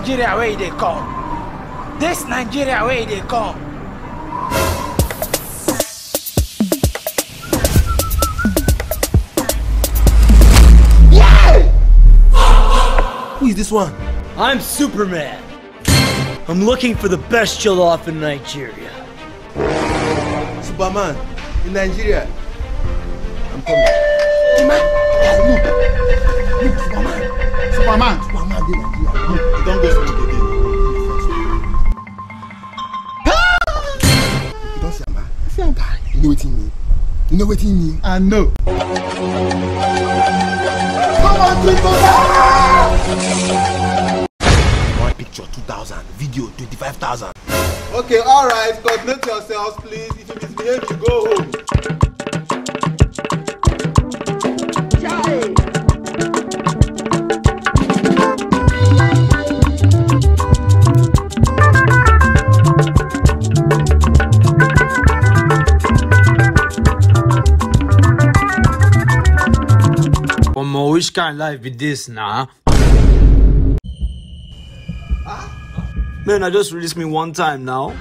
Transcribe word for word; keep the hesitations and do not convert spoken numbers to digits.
Nigeria where they come. This Nigeria where they come. Yeah! Who is this one? I'm Superman. I'm looking for the best chill off in Nigeria. Superman, in Nigeria. I'm coming. Hey man, look, look, Superman. Superman, Superman, in Nigeria. Look, don't go speak again. You don't see Ama. I see Ama. You know what you mean. You know what you mean. I know. Come on, people. Picture two thousand, video twenty-five thousand. Okay, alright, coordinate yourselves, please. If you misbehave, you go home. Omo, which kind of life be this now? Nah? Man, I just released me one time now.